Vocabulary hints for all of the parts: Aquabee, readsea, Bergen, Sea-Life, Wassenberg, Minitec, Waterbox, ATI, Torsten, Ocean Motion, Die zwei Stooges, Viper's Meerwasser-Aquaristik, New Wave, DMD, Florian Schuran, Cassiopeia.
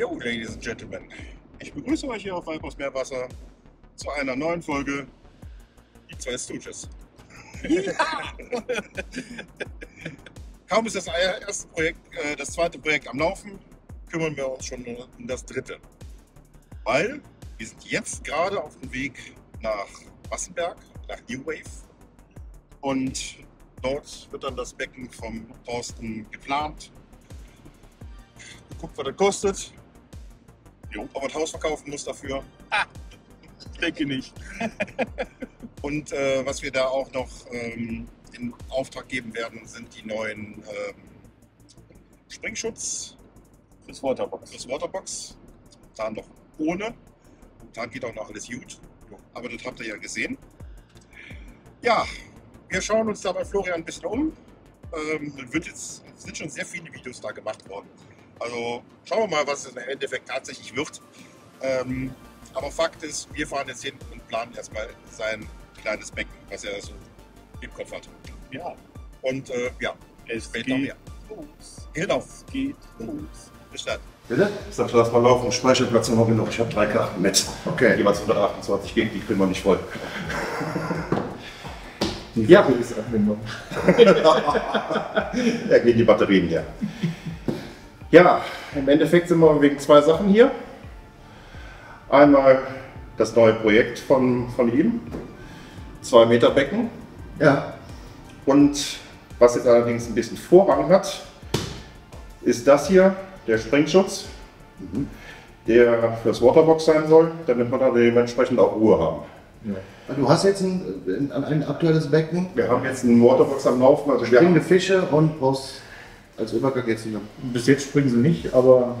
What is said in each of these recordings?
Jo, Ladies and Gentlemen, ich begrüße euch hier auf Viper's Meerwasser zu einer neuen Folge Die zwei Stooges. Ja. Kaum ist das erste Projekt, das zweite Projekt am Laufen, kümmern wir uns schon um das dritte. Weil wir sind jetzt gerade auf dem Weg nach Wassenberg, nach New Wave, und dort wird dann das Becken vom Thorsten geplant. Guckt, was das kostet. Jo, ob man das Haus verkaufen muss dafür. Ah, denke nicht. Und was wir da auch noch in Auftrag geben werden, sind die neuen Springschutz fürs Waterbox. Dann noch ohne. Dann geht auch noch alles gut. Aber das habt ihr ja gesehen. Ja, wir schauen uns da bei Florian ein bisschen um. Es sind schon sehr viele Videos da gemacht worden. Also schauen wir mal, was es im Endeffekt tatsächlich wird. Aber Fakt ist, wir fahren jetzt hin und planen erstmal sein kleines Becken, was er so im Kopf hat. Ja. Und ja, es geht noch mehr. Genau. Es geht los. Bis dann. Bitte? Ich sag, lass mal laufen. Speicherplatz noch genug. Ich habe 3 Karten mit. Okay. Jeweils 128 gegen die kriegen wir nicht voll. Die ja. Ist abgenommen. Da gehen die Batterien her. Ja, im Endeffekt sind wir wegen 2 Sachen hier. Einmal das neue Projekt von ihm, 2 Meter Becken. Ja. Und was jetzt allerdings ein bisschen Vorrang hat, ist das hier, der Springschutz, der fürs Waterbox sein soll, damit wir da dementsprechend auch Ruhe haben. Ja. Du hast jetzt ein aktuelles Becken? Wir haben jetzt einen Waterbox am Laufen. Also springende Fische und brauchst als Übergang jetzt wieder. Bis jetzt springen sie nicht, aber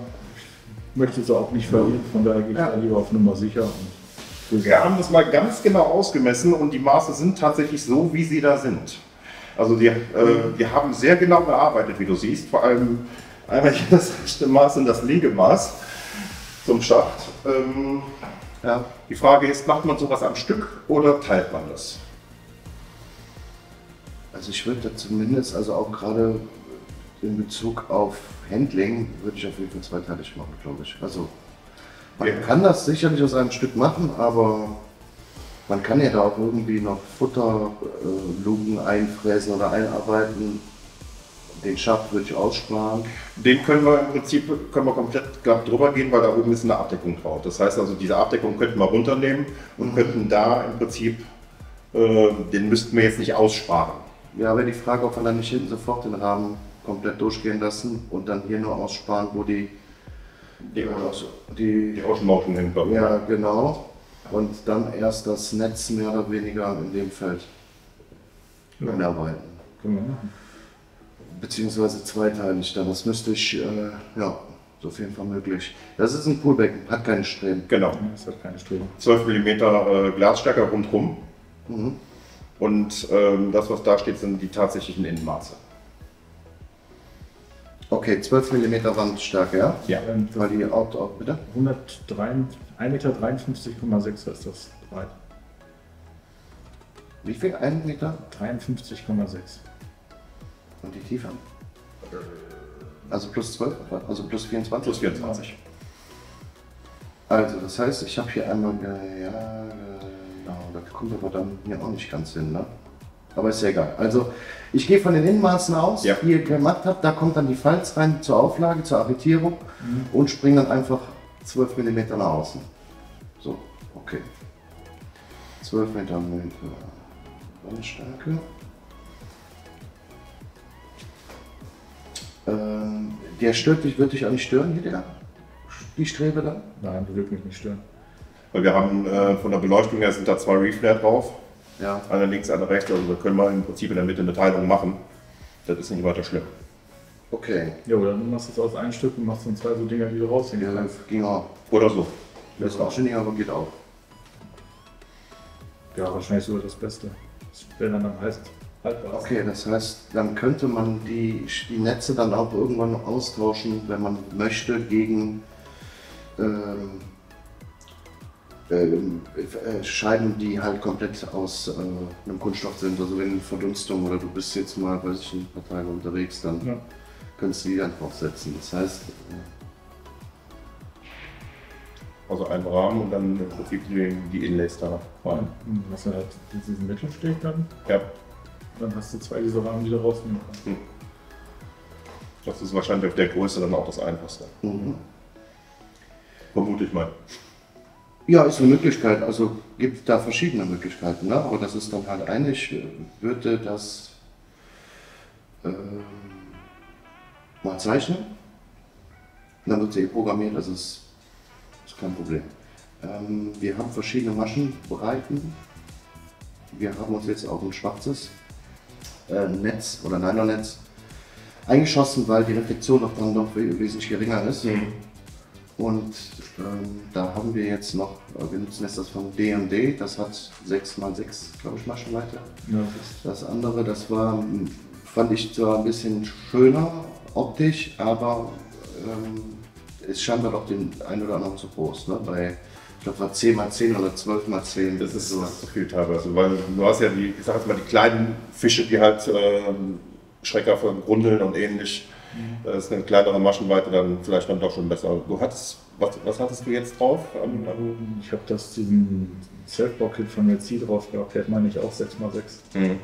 ich möchte sie auch nicht verlieren, von daher gehe ich da lieber auf Nummer sicher. Wir haben das mal ganz genau ausgemessen und die Maße sind tatsächlich so, wie sie da sind. Also wir haben sehr genau bearbeitet, wie du siehst, vor allem einmal hier das rechte Maß und das linke Maß zum Schacht. Ja. Die Frage ist, macht man sowas am Stück oder teilt man das? Also ich würde da zumindest, also auch gerade in Bezug auf Handling, würde ich auf jeden Fall zweiteilig machen, glaube ich. Also man kann das sicherlich aus einem Stück machen, aber man kann ja da auch irgendwie noch Futterlugen einfräsen oder einarbeiten. Den Schaft würde ich aussparen. Den können wir im Prinzip komplett glatt drüber gehen, weil da oben ist eine Abdeckung drauf. Das heißt also, diese Abdeckung könnten wir runternehmen und könnten da im Prinzip, den müssten wir jetzt nicht aussparen. Ja, aber die Frage, ob wir dann nicht hinten sofort den Rahmen komplett durchgehen lassen und dann hier nur aussparen, wo die Ocean Motion hinkommen. Ja, genau. Und dann erst das Netz mehr oder weniger in dem Feld einarbeiten. Genau. Beziehungsweise zweiteilig dann. Das müsste ich, ja, so auf jeden Fall möglich. Das ist ein Poolbecken, hat keine Streben. Genau. Es hat keine Streben. 12 mm Glasstärke rundherum. Mhm. Und das, was da steht, sind die tatsächlichen Innenmaße. Okay, 12 mm Wandstärke, ja? Ja. Weil die Out, bitte? 1,53,6 Meter ist das breit. Wie viel? 1 Meter? 53,6. Und die Tiefe? Also plus 12, also plus 24? Plus 24. Also das heißt, ich habe hier einmal, da kommt aber dann hier auch nicht ganz hin, ne? Aber ist ja egal. Also ich gehe von den Innenmaßen aus, ja, die ihr gemacht habt, da kommt dann die Falz rein zur Auflage, zur Arretierung und springt dann einfach 12 mm nach außen. So, okay. 12 mm Wandstärke. Der stört dich, wird dich auch nicht stören hier, der? Die Strebe dann? Nein, die wird mich nicht stören. Weil wir haben von der Beleuchtung her sind da 2 Reflare drauf. Ja. Einer links, einer rechts, also da können wir im Prinzip in der Mitte eine Teilung machen. Das ist nicht weiter schlimm. Okay. Ja, oder dann machst du es aus einem Stück und machst dann 2 so Dinger, die du raushängen kannst. Ja, ging auch. Oder so. Das ist auch schön, aber geht auch. Ja, wahrscheinlich sogar das Beste. Das wäre dann am heißesten. Okay, das heißt, dann könnte man die Netze dann auch irgendwann austauschen, wenn man möchte, gegen Scheiben, die halt komplett aus einem Kunststoff sind, also wenn Verdunstung oder du bist jetzt mal, weiß ich, ein paar Tage unterwegs, dann könntest du die dann draufsetzen. Das heißt, Also einen Rahmen und dann im Prinzip die Inlays da rein. Und hast du halt diesen Mittelsteg dann? Ja. Dann hast du zwei dieser Rahmen, die du rausnehmen kannst. Hm. Das ist wahrscheinlich der Größe dann auch das Einfachste. Mhm. Vermute ich mal. Ja, ist eine Möglichkeit. Also gibt es da verschiedene Möglichkeiten. Ne? Aber das ist dann halt eine. Ich würde das mal zeichnen. Dann wird sie programmiert. Das ist kein Problem. Wir haben verschiedene Maschenbreiten. Wir haben uns jetzt auf ein schwarzes Netz oder Nylonnetz eingeschossen, weil die Reflexion doch dann noch wesentlich geringer ist. Mhm. Und da haben wir jetzt noch, wir nutzen jetzt das von DMD, das hat 6×6, glaube ich, Maschenweite. Ja. Das andere, das war, fand ich zwar ein bisschen schöner optisch, aber es scheint halt auch den einen oder anderen zu groß. Ne? Bei, ich glaube, war 10×10 oder 12×10. Das ist so viel teilweise, weil du hast ja die, ich sag jetzt mal, die kleinen Fische, die halt Schrecker von Grundeln und ähnlich. Das ist eine kleinere Maschenweite, dann vielleicht dann doch schon besser. Du hattest, was hattest du jetzt drauf? Ich habe diesen Self-Block-Kit von Red Sea drauf gehabt, der hat, meine ich, auch 6×6. Mhm.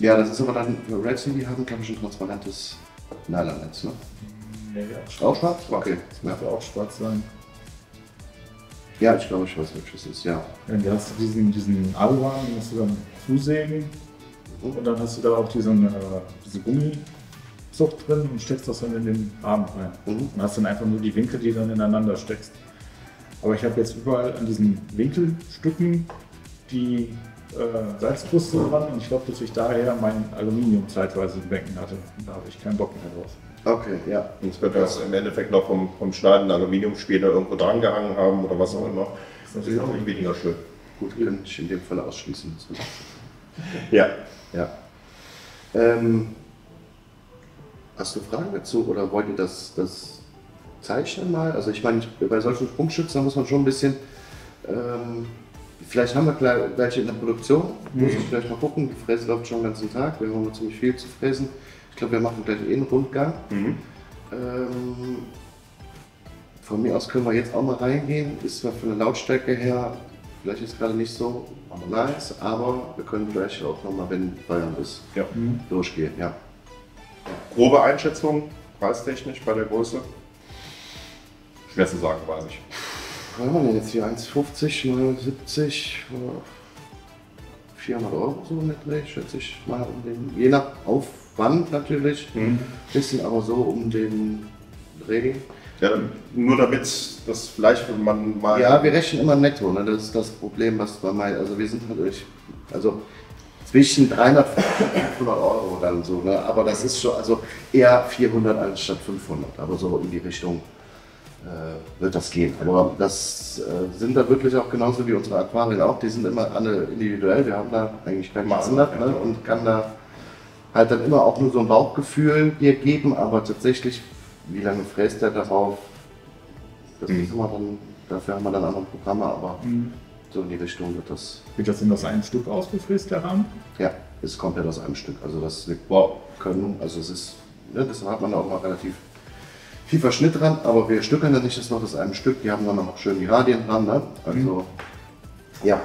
Ja, das ist aber dann für Red Sea, die haben, glaube ich, ein transparentes Nylonnetz, ne? Nee, ja. Auch schwarz? Okay. Das müsste ja auch schwarz sein. Ja, ich glaube, ich weiß, welches ist, ja. Dann hast du diesen Aluwagen, den musst du dann zusägen. Und dann hast du da auch diese Gummi drin und steckst das dann in den Arm rein. Mhm. Und hast dann einfach nur die Winkel, die dann ineinander steckst. Aber ich habe jetzt überall an diesen Winkelstücken die Salzkruste dran und ich glaube, dass ich daher mein Aluminium zeitweise im Becken hatte. Da habe ich keinen Bock mehr drauf. Okay, ja. Und es wird das im Endeffekt noch vom Schneiden Aluminiumspäne irgendwo dran gehangen haben oder was auch immer. Das ist auch nicht weniger schön. Gut, kann ich in dem Fall ausschließen. Ja. Ja. Hast du Fragen dazu oder wollt ihr das zeichnen mal? Also ich meine, bei solchen Sprungschützen muss man schon ein bisschen, vielleicht haben wir gleich welche in der Produktion, muss ich vielleicht mal gucken, die Fräse läuft schon den ganzen Tag, wir haben noch ziemlich viel zu fräsen. Ich glaube, wir machen gleich einen Rundgang. Mhm. Von mir aus können wir jetzt auch mal reingehen, ist zwar von der Lautstärke her, vielleicht ist gerade nicht so nice, aber wir können vielleicht auch nochmal, wenn Feierabend ist, ja, durchgehen. Ja. Grobe Einschätzung, preistechnisch bei der Größe? Schwer zu sagen, weiß ich. Was haben wir denn jetzt hier? 1,50 mal 70, 400 € so netlich, schätze ich mal, um den, je nach Aufwand natürlich, ein bisschen, aber so um den Dreh. Ja, nur damit das vielleicht man mal... Ja, wir rechnen immer netto, ne? Das ist das Problem, was man meint. Also wir sind natürlich, also zwischen 300 und 500 € dann so, ne? Aber das ist schon, also eher 400 anstatt 500, aber so in die Richtung wird das gehen. Aber das sind da wirklich auch genauso wie unsere Aquarien auch, die sind immer alle individuell, wir haben da eigentlich keinen Maßstab, ne? Und kann da halt dann immer auch nur so ein Bauchgefühl dir geben, aber tatsächlich, wie lange fräst der darauf, das ist immer dann, dafür haben wir dann andere Programme, aber so in die Richtung wird das. Wird das denn aus einem Stück ausgefräst, der Rahmen? Ja, es kommt ja aus einem Stück. Also das können, also es ist, ne, deshalb hat man auch mal relativ viel Verschnitt dran, aber wir stückeln ja nicht das noch aus einem Stück, die haben dann noch schön die Radien dran, ne? Also, ja.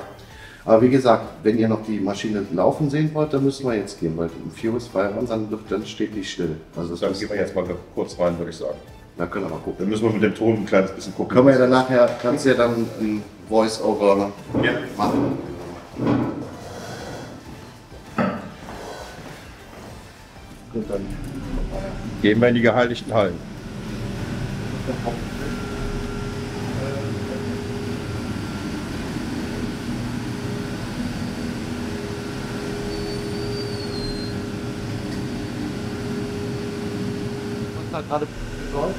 Aber wie gesagt, wenn ihr noch die Maschine laufen sehen wollt, dann müssen wir jetzt gehen, weil um 4 Uhr ist Feierabend, dann steht die still. Also dann gehen wir jetzt mal kurz rein, würde ich sagen. Dann können wir mal gucken. Dann müssen wir mit dem Ton ein kleines bisschen gucken. Können wir ja dann nachher, kannst du ja dann ein Voice-Over machen. Und dann gehen wir in die geheiligten Hallen. Halt gerade läuft.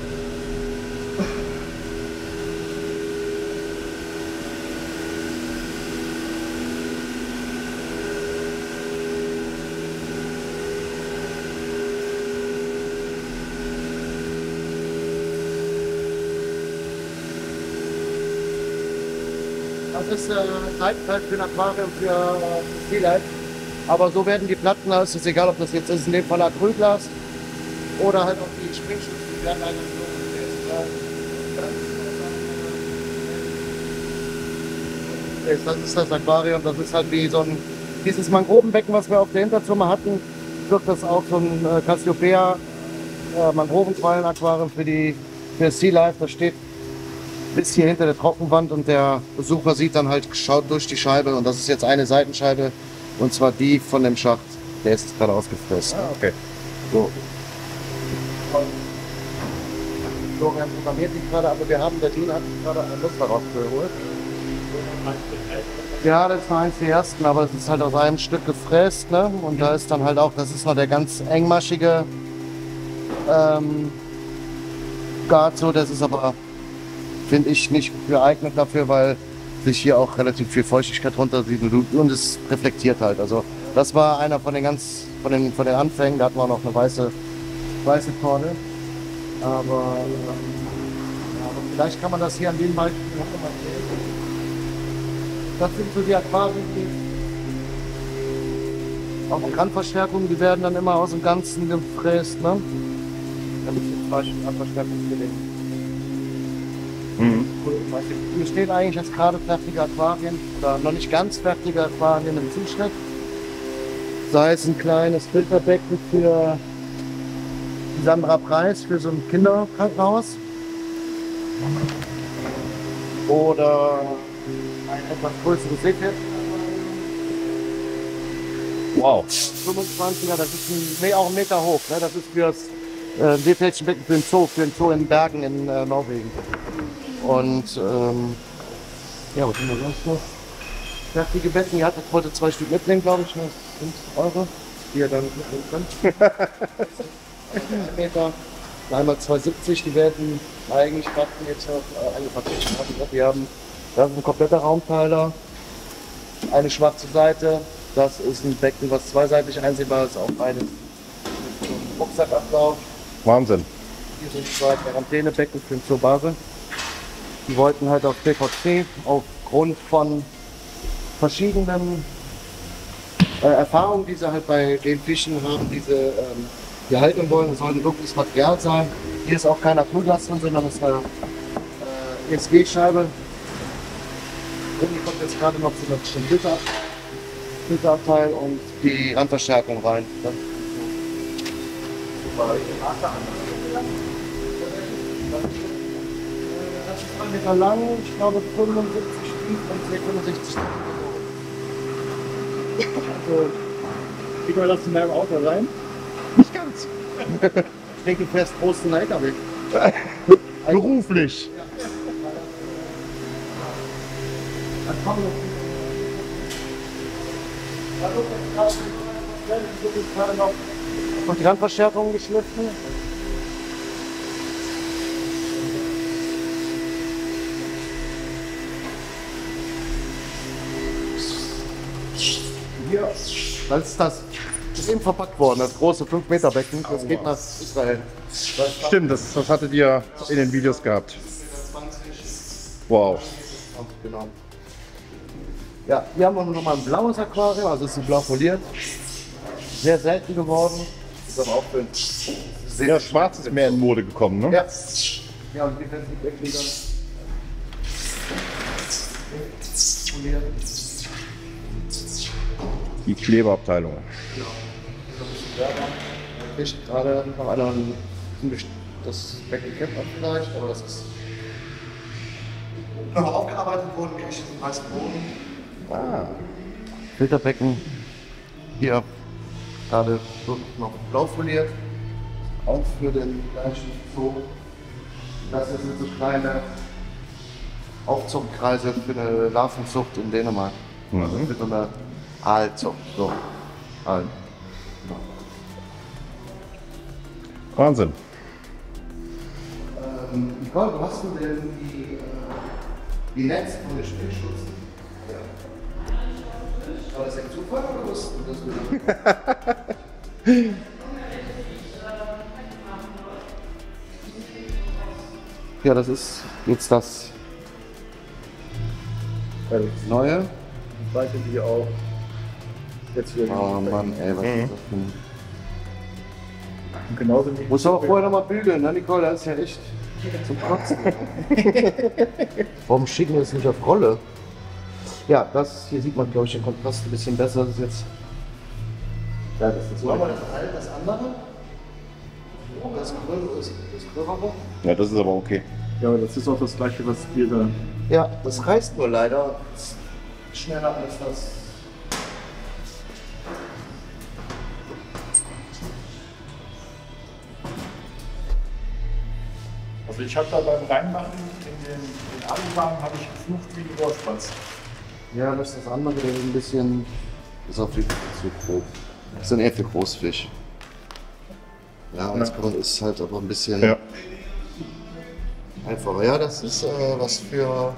Das ist Zeit für ein Aquarium für Sea-Life. Aber so werden die Platten, es ist egal, ob das jetzt ist, in dem Fall Acrylglas oder halt auch die Springschützen, die werden halt so. ist. Das ist das Aquarium, das ist halt wie so ein, dieses Mangrovenbecken, was wir auf der Hinterzimmer hatten, wird das auch so ein Cassiopeia Mangrovenquallen-Aquarium für Sea-Life. Das steht bis hier hinter der Trockenwand und der Besucher sieht dann halt, schaut durch die Scheibe und das ist jetzt eine Seitenscheibe und zwar die von dem Schacht, der ist gerade ausgefressen. Ah, okay. So. Florian programmiert sich gerade, aber wir haben, der Dean hat sich gerade einen Muster rausgeholt. Ja, das war eins der ersten, aber das ist halt aus einem Stück gefräst, ne? Und da ist dann halt auch, das ist noch der ganz engmaschige Gazo, das ist aber, finde ich, nicht geeignet dafür, weil sich hier auch relativ viel Feuchtigkeit runtersiedelt und es reflektiert halt. Also das war einer von den ganz, von den Anfängen, da hatten wir auch noch eine weiße Korne. Aber vielleicht kann man das hier an dem Beispiel. Das sind so die Aquarien, die auch Randverstärkungen, die werden dann immer aus dem Ganzen gefräst, ne? Damit ich jetzt Randverstärkungen gelingen. Mhm. Hier stehen eigentlich jetzt gerade fertige Aquarien oder noch nicht ganz fertige Aquarien im Zuschnitt. Sei es ein kleines Filterbecken für Sandra Preis für so ein Kinderkrankenhaus oder ein etwas größeres Seepferd. Wow. 25er, das ist auch ein Meter hoch. Ne? Das ist für das Seepferdchenbecken für den Zoo in Bergen in Norwegen. Und ja, was sind wir sonst noch? Fertige Betten, ihr hattet heute 2 Stück mitnehmen, glaube ich, das sind eure, die ihr dann mitnehmen könnt. Meter, einmal 2,70, die werden eigentlich warten jetzt noch eingepackt. Wir haben das ist ein kompletter Raumteiler, eine schwarze Seite, das ist ein Becken, was zweiseitig einsehbar ist, auch beides mit einem Rucksackablauf. Wahnsinn. Hier sind 2 Quarantänebecken für den Zoo Basel. Die wollten halt auf TVC aufgrund von verschiedenen Erfahrungen, die sie halt bei den Fischen haben, diese die halten wollen, es soll ein dunkles Material sein. Hier ist auch kein Acrylglas drin, sondern es ist eine ESG-Scheibe. Hier kommt jetzt gerade noch so ein Filterabteil und die Randverstärkung rein. Das ist 2 Meter lang, ich glaube 75 tief und 65 tief. Also, kriegt man das in meinem Auto rein? Nicht ganz. Ich denke, du fährst großen LKW. Beruflich. Noch die Randverstärkung geschliffen. Hier, was ist das? Das ist eben verpackt worden, das große 5-Meter-Becken, das geht nach Israel. Stimmt, das hattet ihr in den Videos gehabt. Wow. Genau. Ja, hier haben wir nochmal ein blaues Aquarium, also ist ein blau foliert. Sehr selten geworden. Ist aber auch schön. Ja, schwarz ist mehr in Mode gekommen, ne? Ja. Ja, und hier werden die Becken dann foliert. Die Kleberabteilung. Genau. Ich kriege gerade noch einer das Becken kennt man vielleicht, aber das ist noch aufgearbeitet worden, ich diesen weißen Boden. Ah. Filterbecken. Hier gerade noch blau foliert. Auch für den gleichen Zoo. Das sind so kleine Aufzuchtkreise für eine Larvenzucht in Dänemark. Mhm. Also für so eine also, so. Also. Wahnsinn. Nicole, wo hast du denn die Netze von den Spielschützen? Ja. War das ein Zufall oder was? Ja, das ist jetzt das Neue. Ich weiß nicht, wie auch. Jetzt wieder oh Mann, ey, was ist das denn? Genauso wie muss aber vorher nochmal bügeln, ne Nicole? Das ist ja echt zum Kotzen. Warum schicken wir es nicht auf Rolle? Ja, das hier sieht man, glaube ich, den Kontrast ein bisschen besser. Das ist jetzt. Ja, das ist so. Machen wir das alte, das andere? Das gröbere? Ja, das ist aber okay. Ja, aber das ist auch das gleiche, was wir da. Ja, das reißt nur leider schneller als das. Also ich habe da beim Reinmachen in den Aluwagen habe ich geflucht wie ein Rohrspatz. Ja, das ist das andere, der ist ein bisschen. Ist auch viel zu grob. Das ist dann eher für Großfisch. Ja, und das ist halt aber ein bisschen einfacher. Ja, das ist was für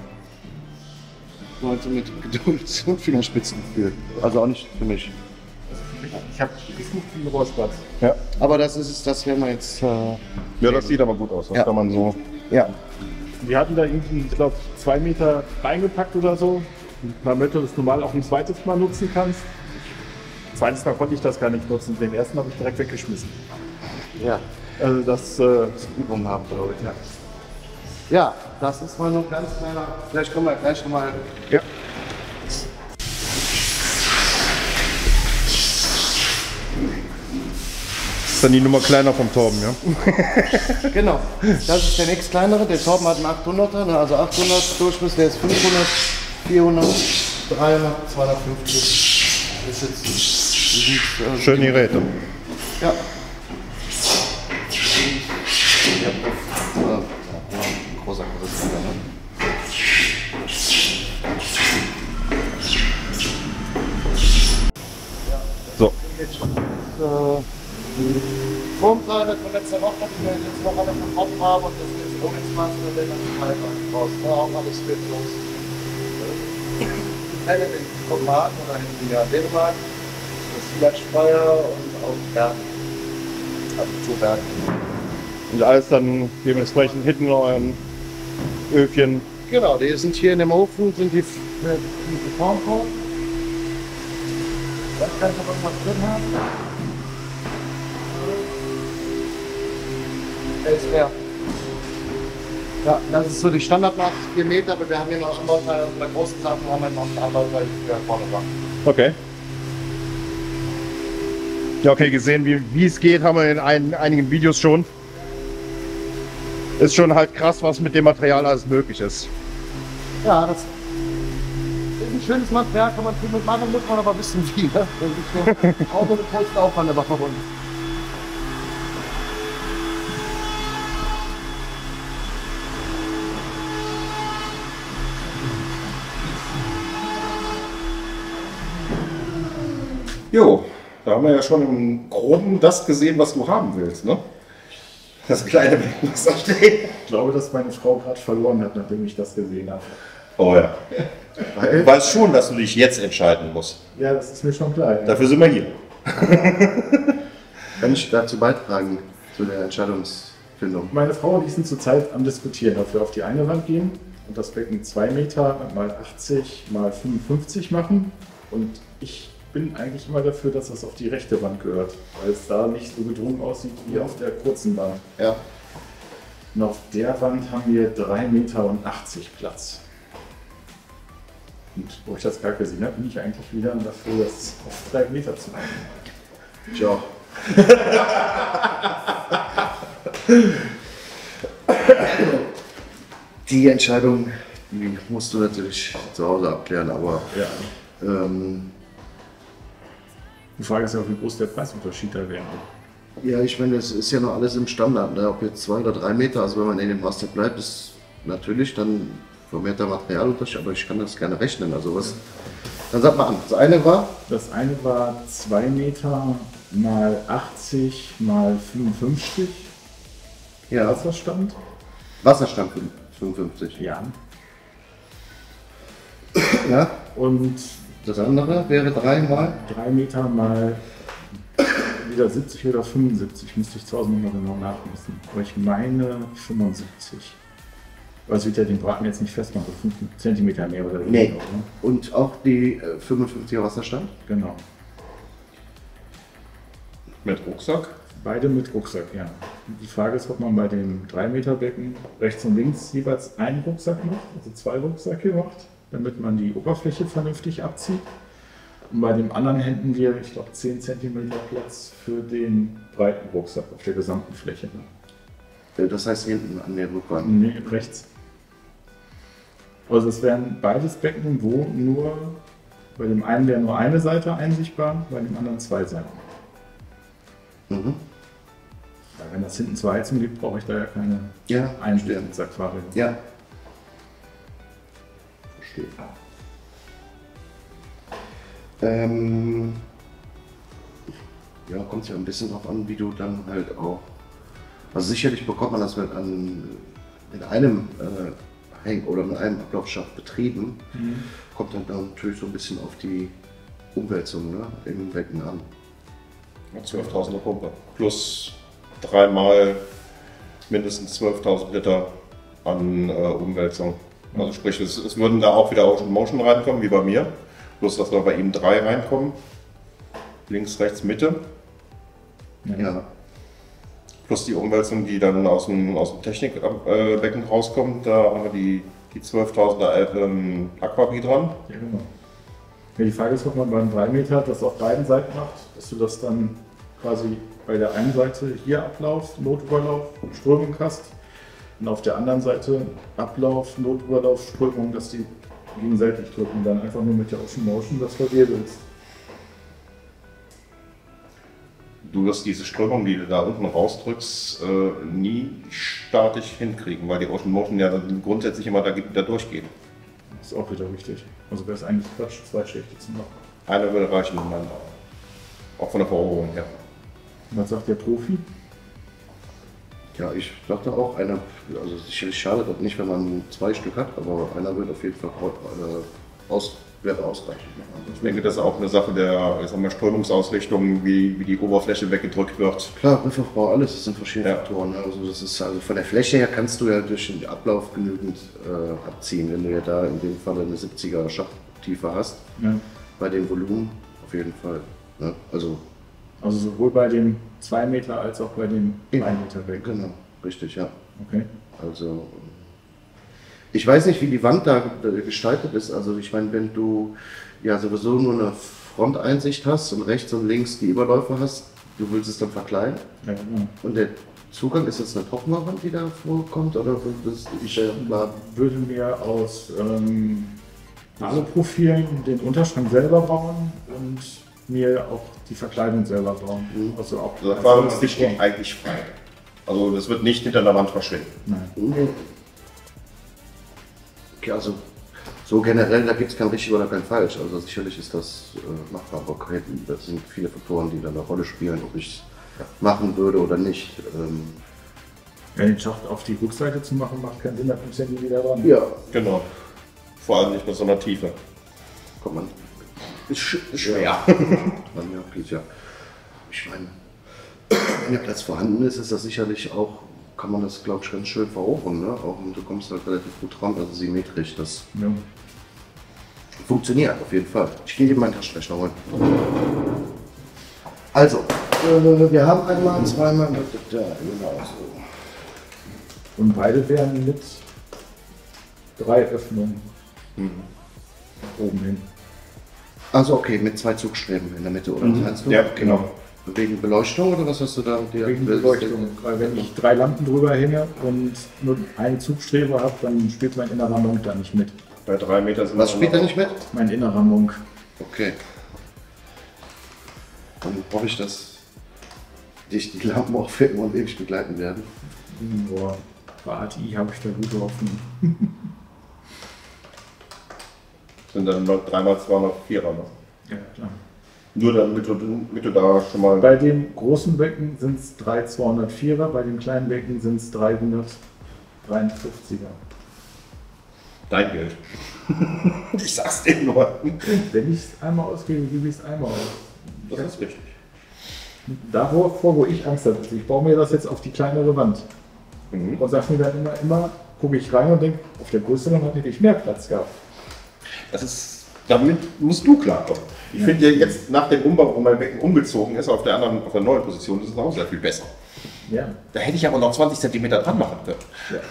Leute mit Geduld und Fingerspitzengefühl. Also auch nicht für mich. Ich habe gesucht wie ein Rohrspatz. Ja. Aber das ist das, wenn man jetzt. Ja, das sieht aber gut aus. Das kann man so. Ja. Wir hatten da irgendwie, ich glaube, 2 Meter reingepackt oder so, damit du das normal auch ein zweites Mal nutzen kannst. Zweites Mal konnte ich das gar nicht nutzen. Den ersten habe ich direkt weggeschmissen. Ja. Also das Übung haben, glaube ich. Ja. Ja, das ist mal nur ganz kleiner. Vielleicht kommen wir gleich nochmal. Ja. Das ist dann die Nummer kleiner vom Torben, ja? Genau, das ist der nächst kleinere. Der Torben hat einen 800er, also 800 Durchmesser, der ist 500, 400, 300, 250. Das ist jetzt, schöne Geräte. Ja. Ein großer Korrespondent, ne? So. Formkleider von letzter Woche, die wir jetzt noch alle verkauft haben, und das ist jetzt Loginsmaster, der ganze Teil raus. Da auch alles wird los. Keine in Kopenhagen oder in Dänemark, das ist Speyer und auch Bergen. Also zu Bergen. Und alles dann dementsprechend hinten euren Öfchen. Genau, die sind hier in dem Ofen, sind die Formkorn. Das kannst du noch was drin haben. Ja. Ja, das ist so die Standardmaß 4 Meter, aber wir haben hier noch Anbauteile, also bei großen Sachen haben wir noch einen Anbauteil, die wir vorne machen. Okay. Ja, okay, gesehen, wie es geht, haben wir in einigen Videos schon. Ist schon halt krass, was mit dem Material alles möglich ist. Ja, das ist ein schönes Material, kann man viel mitmachen, muss man aber ein bisschen viel. Ne? Das ist so, auch mit dem größten Aufwand aber verbunden. Jo, da haben wir ja schon im Groben das gesehen, was du haben willst, ne? Das kleine Meerwasser steht. Ich glaube, dass meine Frau gerade verloren hat, nachdem ich das gesehen habe. Oh ja. Du weißt schon, dass du dich jetzt entscheiden musst. Ja, das ist mir schon klar. Ja. Dafür sind wir hier. Kann ich dazu beitragen, zu der Entscheidungsfindung? Meine Frau und ich sind zurzeit am Diskutieren, ob wir auf die eine Wand gehen und das Becken 2 Meter mal 80 mal 55 machen. Und ich bin eigentlich immer dafür, dass das auf die rechte Wand gehört, weil es da nicht so gedrungen aussieht wie auf der kurzen Wand. Ja. Und auf der Wand haben wir 3,80 Meter Platz. Und wo ich das gerade gesehen habe, bin ich eigentlich wieder dafür, das auf 3 Meter zu machen. Tja. Die Entscheidung, die musst du natürlich zu Hause abklären, aber ja. Die Frage ist ja, wie groß der Preisunterschied da wäre. Ja, ich meine, das ist ja noch alles im Standard, ne? Ob jetzt 2 oder 3 Meter, also wenn man in dem Wasser bleibt, ist natürlich dann vermehrter Materialunterschied, aber ich kann das gerne rechnen, also was. Dann sag mal an, das eine war? Das eine war 2 Meter mal 80 mal 55. Ja. Wasserstand? Wasserstand 55. Ja. Ja. Und das andere wäre 3 Meter mal wieder 70 oder 75, müsste ich zu Hause noch genau nachmessen. Aber ich meine 75. Also wird ja den Braten jetzt nicht festmachen, 5 Zentimeter mehr oder weniger. Nee. Und auch die 55er Wasserstand? Genau. Mit Rucksack? Beide mit Rucksack, ja. Die Frage ist, ob man bei dem 3 Meter Becken rechts und links jeweils einen Rucksack macht, also 2 Rucksäcke macht. damit man die Oberfläche vernünftig abzieht. Und bei dem anderen hätten wir, ich glaube, 10 cm Platz für den breiten Rucksack auf der gesamten Fläche. Das heißt hinten an der Rückwand? Nee, rechts. Also es wären beides Becken, wo nur, bei dem einen wäre nur eine Seite einsichtbar, bei dem anderen 2 Seiten. Mhm. Ja, wenn das hinten zur Heizung gibt, brauche ich da ja keine Einsicht ins Aquarium. Ja. Verstehe. Ja, kommt ja ein bisschen drauf an, wie du dann halt auch. Also sicherlich bekommt man das mit in einem Hang oder in einem Ablaufschacht betrieben. Mhm. Kommt dann natürlich so ein bisschen auf die Umwälzung, ne, im Becken an. 12.000er Pumpe plus 3 mal mindestens 12.000 Liter an Umwälzung. Also sprich, es würden da auch wieder Ocean Motion reinkommen, wie bei mir. Bloß, dass da bei ihm 3 reinkommen. Links, rechts, Mitte. Ja. Plus die Umwälzung, die dann aus dem Technikbecken rauskommt. Da haben wir die 12.000er Aquabee dran. Ja, genau. Ja, die Frage ist, ob man beim 3 Meter das auf beiden Seiten macht, dass du das dann quasi bei der einen Seite hier Ablauf, Notüberlauf, Strömung hast und auf der anderen Seite Ablauf, Notüberlauf, Strömung, dass die gegenseitig drücken, dann einfach nur mit der Ocean Motion das verwirbelst. Du wirst diese Strömung, die du da unten rausdrückst, nie statisch hinkriegen, weil die Ocean Motion ja dann grundsätzlich immer da durchgeht. Das ist auch wieder richtig. Also wäre es eigentlich Quatsch, 2 Schächte zu machen. Einer würde reichen, dann auch von der Veroberung her. Und was sagt der Profi? Ja, ich dachte auch, einer, also sicherlich schadet auch nicht, wenn man 2 Stück hat, aber einer wird auf jeden Fall ausreichen. Ich denke, das ist auch eine Sache der, ich sag mal, Strömungsausrichtung, wie die Oberfläche weggedrückt wird. Klar, Riffaufbau, alles, das sind verschiedene Faktoren. Also, das ist, also von der Fläche her kannst du ja durch den Ablauf genügend abziehen, wenn du ja da in dem Fall eine 70er Schachttiefe hast, bei dem Volumen auf jeden Fall. Ne? Also sowohl bei dem 2 Meter als auch bei dem 1 Meter weg. Genau, richtig, ja. Okay. Also ich weiß nicht, wie die Wand da gestaltet ist. Also ich meine, wenn du ja sowieso nur eine Fronteinsicht hast und rechts und links die Überläufe hast, du willst es dann verkleinern. Ja, genau. Und der Zugang ist jetzt eine Trockenwand, die da vorkommt, oder würde mir aus Aluprofilen den Unterschrank selber bauen und mir auch die Verkleidung selber bauen. Mhm. Also auch das Aquarium steht eigentlich frei. Also das wird nicht hinter der Wand verschwinden. Nein. Mhm. Okay, also so generell, da gibt es kein richtig oder kein falsch. Also sicherlich ist das machbar, aber das sind viele Faktoren, die da eine Rolle spielen, ob ich es machen würde oder nicht. Ja, den Schacht auf die Rückseite zu machen, macht keinen Sinn, da kommt es ja nie wieder ran. Ja, genau. Vor allem nicht mit so einer Tiefe. Kommt man. Ist schwer. Ja. Ich meine, wenn der Platz vorhanden ist, ist das sicherlich auch, kann man das, glaube ich, ganz schön verobern, ne? Auch du kommst halt relativ gut ran, also symmetrisch, das funktioniert auf jeden Fall. Ich gehe dir meinen Taschenrechner holen. Also, wir haben einmal, zweimal, da, genau so. Und beide wären mit 3 Öffnungen oben hin. Also okay, mit 2 Zugstreben in der Mitte, oder? Ja, genau. Wegen Beleuchtung, oder was hast du da? Wegen Beleuchtung. Wenn ich 3 Lampen drüber hänge und nur einen Zugstrebe habe, dann spielt mein innerer Monk da nicht mit. Bei 3 Metern sind. Was spielt da nicht mit? Mein innerer Monk. Okay. Dann hoffe ich, dass dich die Lampen auch für immer und ewig begleiten werden. Boah, bei ATI habe ich da gute Hoffnung. Sind dann noch 3 mal 2 mal 4er noch. Ja, klar. Nur damit du da schon mal. Bei dem großen Becken sind es 3 204er, bei dem kleinen Becken sind es 353er. Dein Geld. Ich sag's dir nur. Wenn ich es einmal ausgebe, gebe ich es einmal aus. Das ist richtig. Davor, wo ich Angst habe, ich baue mir das jetzt auf die kleinere Wand. Mhm. Und sag mir dann immer gucke ich rein und denke, auf der größeren hat natürlich mehr Platz gehabt. Das ist, damit musst du klarkommen. Ich finde ja jetzt nach dem Umbau, wo mein Becken umgezogen ist, auf der neuen Position ist es auch sehr viel besser. Ja. Da hätte ich aber noch 20 cm dran machen können. Ja.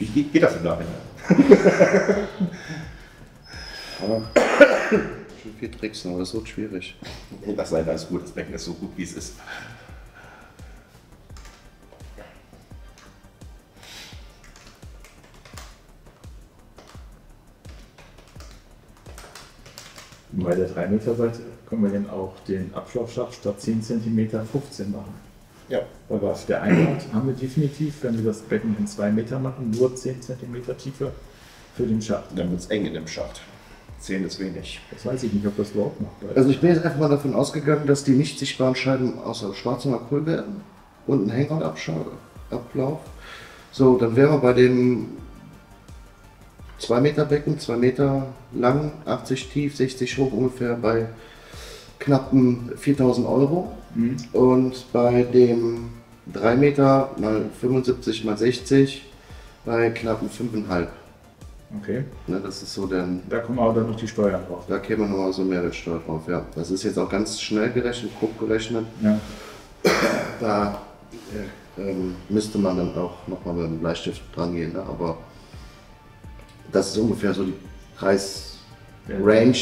Wie geht das im Nachhinein? Schon viel tricksen, aber das wird schwierig. Nee, das sei alles gut, das Becken ist so gut, wie es ist. Bei der 3-Meter-Seite können wir dann auch den Abschlagschaft statt 10 cm 15 machen. Ja. Aber auf der Einfahrt haben wir definitiv, wenn wir das Becken in 2 Meter machen, nur 10 cm Tiefe für den Schacht. Dann wird es eng in dem Schacht. 10 ist wenig. Das weiß ich nicht, ob das überhaupt macht. Also ich bin jetzt einfach mal davon ausgegangen, dass die nicht sichtbaren Scheiben außer schwarzem Acryl werden und ein Hangout-Ablauf. So, dann wären wir bei dem 2 Meter Becken, 2 Meter lang, 80 tief, 60 hoch, ungefähr bei knappen 4.000 €. Mhm. Und bei dem 3 Meter mal 75 mal 60 bei knappen 5,5. Okay. Ne, das ist so dann. Da kommen auch dann noch die Steuern drauf. Da käme nochmal so Mehrwertsteuer drauf, ja. Das ist jetzt auch ganz schnell gerechnet, grob gerechnet. Ja. Da müsste man dann auch nochmal mit dem Bleistift dran gehen, ne? Aber das ist ungefähr so die Preisrange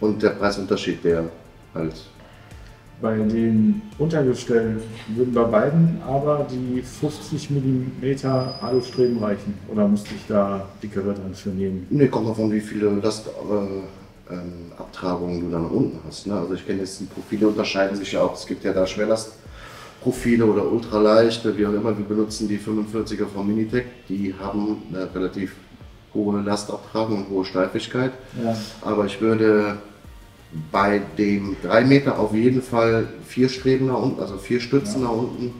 und der Preisunterschied, der halt. Bei den Untergestellen würden bei beiden aber die 50 mm Alustreben reichen. Oder musste ich da dickere dran für nehmen? Ne, kommt davon, wie viele Lastabtragungen du dann unten hast. Ne? Also ich kenne jetzt die Profile, unterscheiden sich ja auch. Es gibt ja da Schwerlastprofile oder ultraleichte, wie auch immer. Wir benutzen die 45er von Minitec. Die haben eine relativ hohe Lastabtragung und hohe Steifigkeit. Ja. Aber ich würde bei dem 3 Meter auf jeden Fall 4 Streben nach unten, also 4 Stützen, ja, nach unten,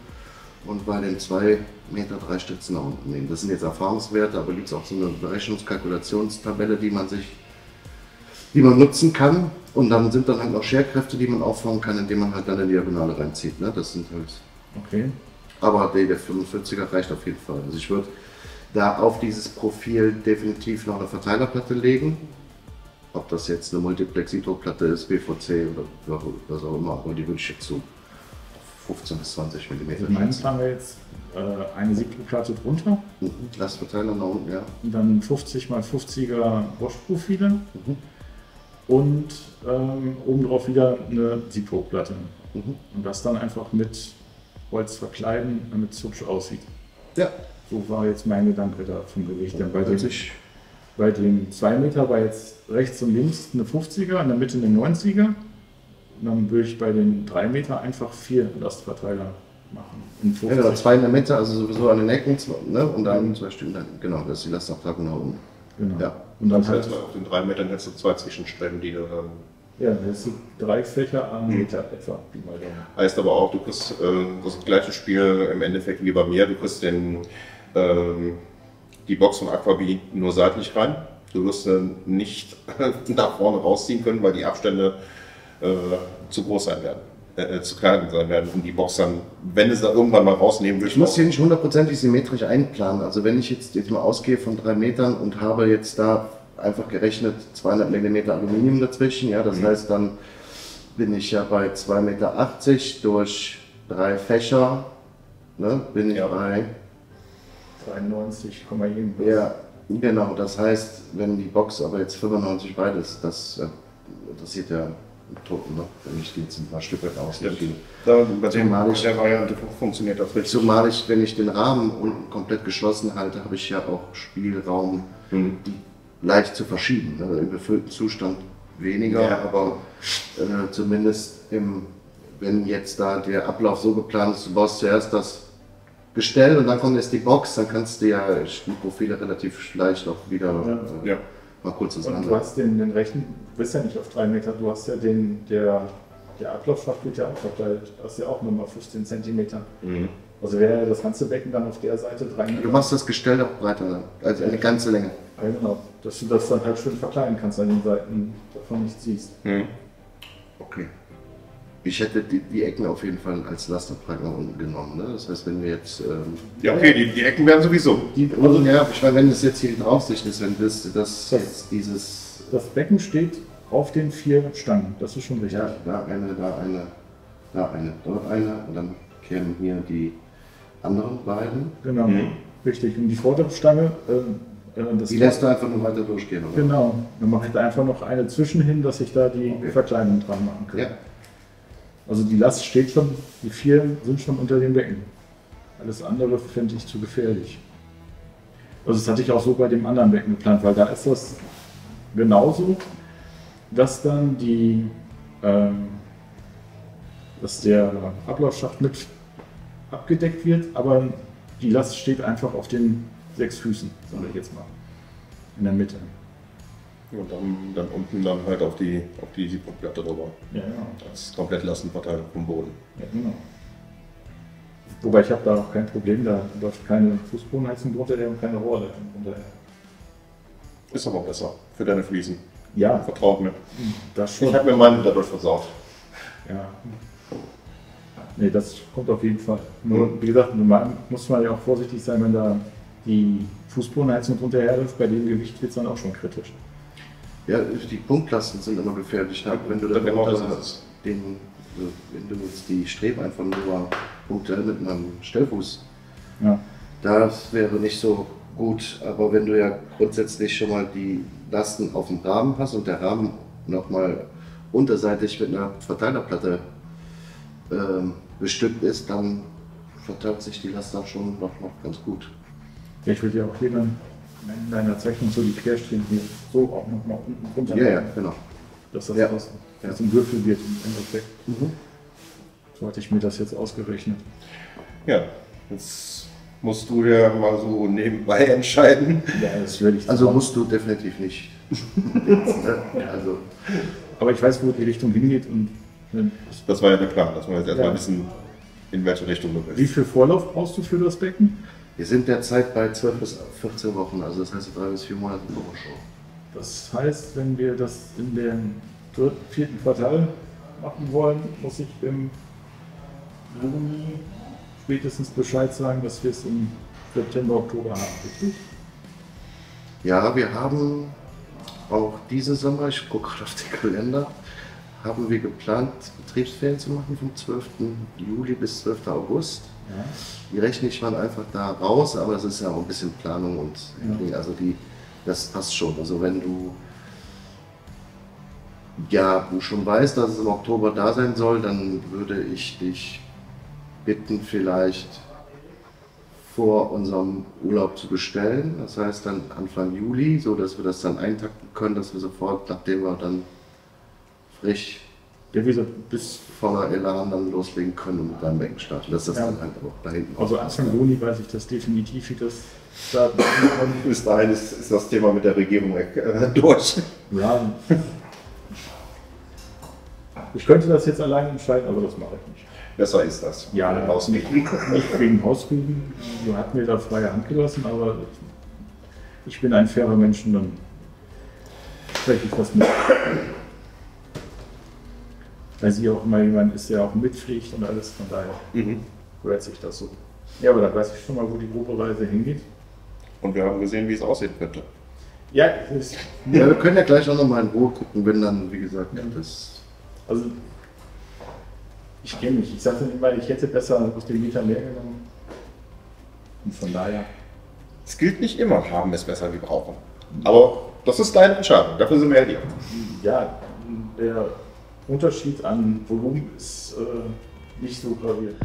und bei dem 2 Meter 3 Stützen nach unten nehmen. Das sind jetzt Erfahrungswerte, aber gibt es auch so eine Berechnungskalkulationstabelle, die man nutzen kann, und dann sind dann halt noch Scherkräfte, die man auffangen kann, indem man halt dann eine Diagonale reinzieht. Ne? Das sind halt. Okay. Aber der 45er reicht auf jeden Fall. Also ich würde da auf dieses Profil definitiv noch eine Verteilerplatte legen. Ob das jetzt eine Multiplexito-Platte ist, BVC oder was auch immer, aber die würde ich jetzt so 15 bis 20 mm. Meins haben wir jetzt eine 7-Platte drunter. Mhm. Lastverteiler nach unten, ja. Und dann 50 x 50er Bosch-Profile. Mhm. Und obendrauf wieder eine Zippo-Platte. Mhm. Und das dann einfach mit Holz verkleiden, damit es hübsch aussieht. Ja. So war jetzt mein Gedanke da vom Gewicht. Dann bei dem 2 Meter war jetzt rechts und links eine 50er, in der Mitte eine 90er. Und dann würde ich bei den 3 Meter einfach 4 Lastverteiler machen. In 50. Ja, oder 2 in der Mitte, also sowieso an den Ecken, ne? Und dann 2 Stück, genau, das ist die Lastabtragung nach oben. Genau. Ja. Und dann halt auf den 3 Metern hättest du 2 Zwischenstreben, die du dann. Ja, das sind 3 Fächer am Meter etwa. Heißt aber auch, du kriegst das gleiche Spiel im Endeffekt wie bei mir, du kriegst den. Die Box von Aquabee nur seitlich rein. Du wirst nicht nach vorne rausziehen können, weil die Abstände zu groß sein werden, zu klein sein werden. Und die Box dann, wenn es da irgendwann mal rausnehmen will. Ich muss hier nicht hundertprozentig symmetrisch einplanen. Also wenn ich jetzt mal ausgehe von 3 Metern und habe jetzt da einfach gerechnet 200 mm Aluminium dazwischen, ja, das heißt, dann bin ich ja bei 2,80 Meter durch 3 Fächer, ne, bin ich bei 93, irgendwas. Ja, genau. Das heißt, wenn die Box aber jetzt 95 weit ist, das interessiert ja einen Toten, ne? Wenn ich die jetzt ein paar Stücke rausgehe. Bei der Variante funktioniert das richtig. Zumal ich, wenn ich den Rahmen unten komplett geschlossen halte, habe ich ja auch Spielraum, die leicht zu verschieben. Ne? Im befüllten Zustand weniger, ja, aber zumindest wenn jetzt da der Ablauf so geplant ist, du baust zuerst das Gestell und dann kommt jetzt die Box, dann kannst du ja die Profile relativ leicht auch wieder mal kurz zusammensetzen. Und du hast den rechten, du bist ja nicht auf 3 Meter, du hast ja der Ablaufschaft wird ja auch verteilt, das ist ja auch nochmal 15 cm. Mhm. Also wäre das ganze Becken dann auf der Seite 3 Meter. Du machst das Gestell auch breiter dann, also eine ganze Länge. Ja, genau, dass du das dann halt schön verkleinern kannst an den Seiten, davon nichts siehst. Mhm. Okay. Ich hätte die Ecken auf jeden Fall als Lastabtrag nach unten genommen. Ne? Das heißt, wenn wir jetzt. Ja, okay, die Ecken werden sowieso. Ich meine, wenn das jetzt hier in Aufsicht ist, wenn das Becken steht auf den 4 Stangen, das ist schon richtig. Ja, da eine, dort eine. Und dann kämen hier die anderen beiden. Genau. Mhm. Richtig, und die Vorderstange, die lässt du einfach nur weiter durchgehen, oder? Genau, dann mache ich da einfach noch eine zwischenhin, dass ich da die Verkleidung dran machen kann. Ja. Also die Last steht schon, die 4 sind schon unter dem Becken. Alles andere finde ich zu gefährlich. Also das hatte ich auch so bei dem anderen Becken geplant, weil da ist das genauso, dass dann die, dass der Ablaufschacht mit abgedeckt wird, aber die Last steht einfach auf den 6 Füßen, sage ich jetzt mal, in der Mitte. Und dann unten dann halt auf die Platte drüber. Ja, genau. Das ist komplett Lastenverteilung vom Boden. Ja, genau. Wobei ich habe da auch kein Problem, da läuft keine Fußbodenheizung drunter und keine Rohrleitung drunter. Ist aber besser für deine Fliesen. Ja. Vertraut mir. Das schon. Ich habe mir meine dadurch versaut. Ja. Nee, das kommt auf jeden Fall. Nur, wie gesagt, muss man ja auch vorsichtig sein, wenn da die Fußbodenheizung drunter herläuft. Bei dem Gewicht wird es dann auch schon kritisch. Ja, die Punktlasten sind immer gefährlich. Ne? Wenn du da wenn du jetzt die Streben einfach nur punktuell mit einem Stellfuß, ja, das wäre nicht so gut. Aber wenn du ja grundsätzlich schon mal die Lasten auf dem Rahmen hast und der Rahmen nochmal unterseitig mit einer Verteilerplatte bestückt ist, dann verteilt sich die Last dann schon noch ganz gut. Ja, ich würde ja auch jemanden in deiner Zeichnung so die Querstehen hier so auch nochmal unten runter. Ja, ja, genau. Dass das ein Würfel wird im Endeffekt. Mhm. So hatte ich mir das jetzt ausgerechnet. Ja, jetzt musst du ja mal so nebenbei entscheiden. Ja, das würde ich. Also musst du definitiv nicht. Ja, also. Aber ich weiß, wo die Richtung hingeht. Und das war ja der Plan, dass wir jetzt erstmal wissen, in welche Richtung du bist. Wie viel Vorlauf brauchst du für das Becken? Wir sind derzeit bei 12 bis 14 Wochen, also das heißt 3 bis 4 Monate Vorschau. Das heißt, wenn wir das in dem 3., 4. Quartal machen wollen, muss ich im Juni spätestens Bescheid sagen, dass wir es im September, Oktober haben, richtig? Ja, wir haben auch diesen Sommer, ich gucke gerade auf den Kalender, haben wir geplant, Betriebsferien zu machen vom 12. Juli bis 12. August. Ja. Die rechne ich mal einfach da raus, aber es ist ja auch ein bisschen Planung und also das passt schon. Also wenn du schon weißt, dass es im Oktober da sein soll, dann würde ich dich bitten, vielleicht vor unserem Urlaub zu bestellen. Das heißt dann Anfang Juli, so dass wir das dann eintakten können, dass wir sofort, nachdem wir dann frisch bis voller Elan dann loslegen können und mit deinem Becken starten. Das ist dann halt auch da hinten. Also Anfang Juni weiß ich das definitiv, wie das starten kann. Bis dahin ist das Thema mit der Regierung durch. Ja. Ich könnte das jetzt alleine entscheiden, aber das mache ich nicht. Besser ist das. Ja, nicht wegen Hausfrieden. Du hast mir da freie Hand gelassen, aber ich bin ein fairer Mensch und dann spreche ich das mit. Weil sie auch immer jemand ist, der auch mitfliegt und alles, von daher hört sich das so. Ja, aber dann weiß ich schon mal, wo die Gruppereise hingeht. Und wir haben gesehen, wie es aussehen könnte. Ja, wir können ja gleich auch nochmal in Ruhe gucken, wenn dann, wie gesagt, das. Also, ich kenne mich. Ich sagte immer, ich hätte besser aus dem Meter mehr genommen. Und von daher. Es gilt nicht immer, haben es besser wie brauchen. Aber das ist deine Entscheidung, dafür sind wir ja hier. Ja, der Unterschied an Volumen ist nicht so gravierend.